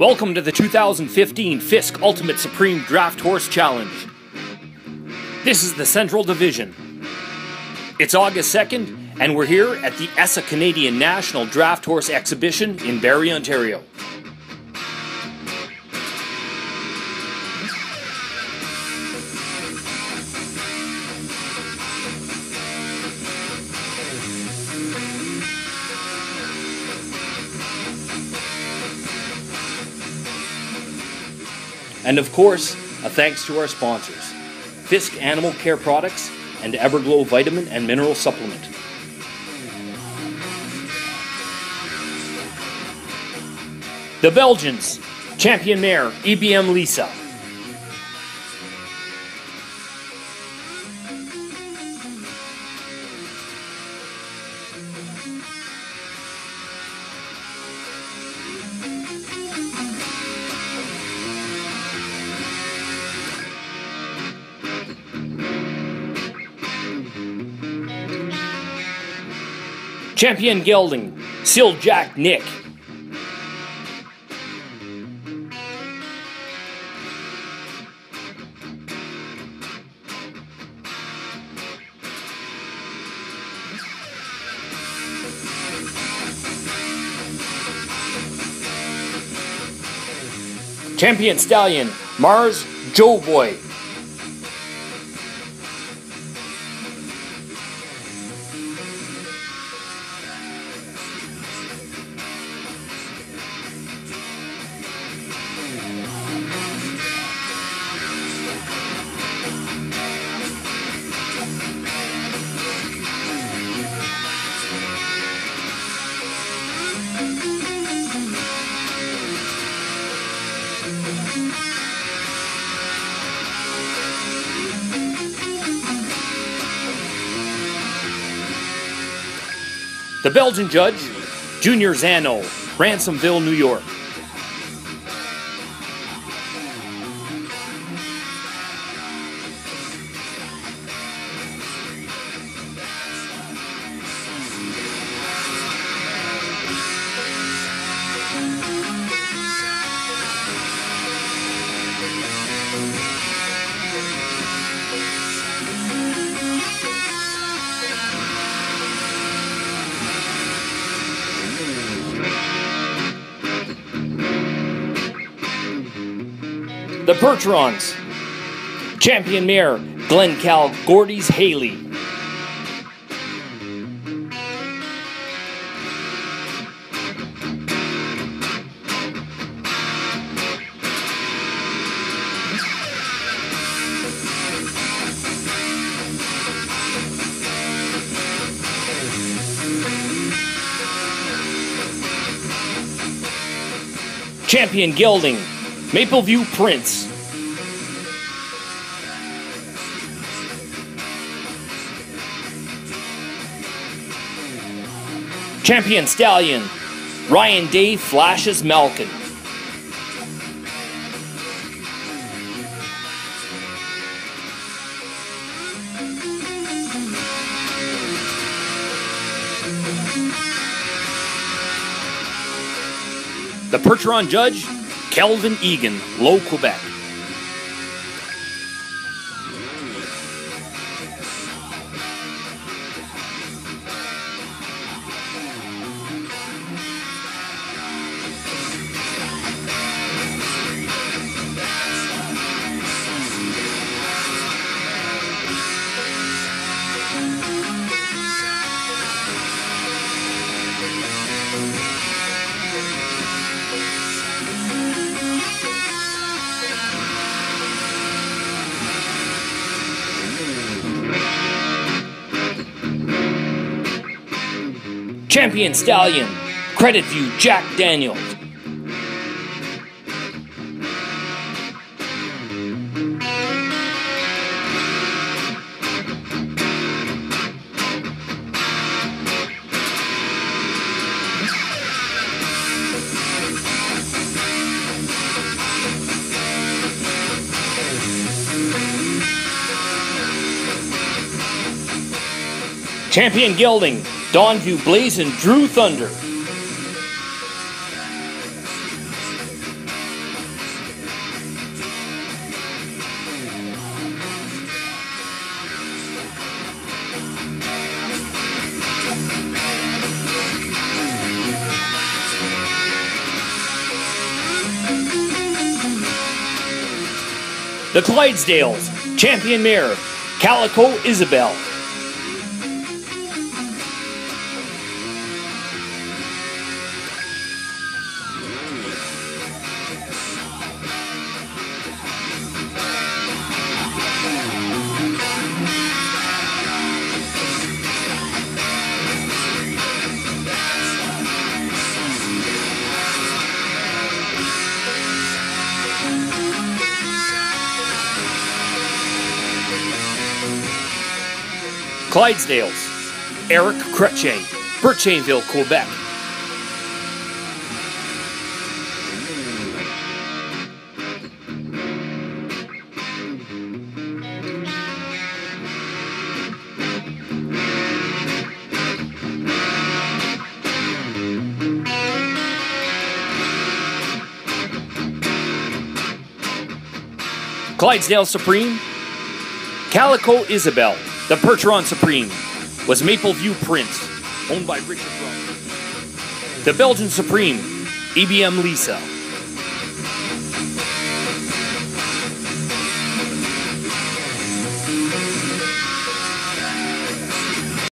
Welcome to the 2015 Fiske's Ultimate Supreme Draft Horse Challenge. This is the Central Division. It's August 2nd, and we're here at the ESSA Canadian National Draft Horse Exhibition in Barrie, Ontario. And of course, a thanks to our sponsors, Fiske's Animal Care Products and Eberglo Vitamin and Mineral Supplement. The Belgians, champion mare EBM Lisa. Champion gelding, Seal Jack Nick. Champion stallion, Mars Joe Boy. The Belgian judge, Junior Zano, Ransomville, New York. The Percherons, champion mare Glenn Cal Gordies Haley. Champion gelding, Mapleview Prince. Champion stallion, Ryan D flashes Malkin. The Percheron judge, Eldon Egan, Low Quebec. Champion stallion, Credit View Jack Daniels. Champion gelding, Dawnview Blazing, Drew Thunder. The Clydesdales, Champion Mare, Calico Isabel. Clydesdales, Eric Crutchay, Burchainville, Quebec. Clydesdale Supreme, Calico Isabel. The Percheron Supreme was Mapleview Prince, owned by Richard Brown. The Belgian Supreme, EBM Lisa.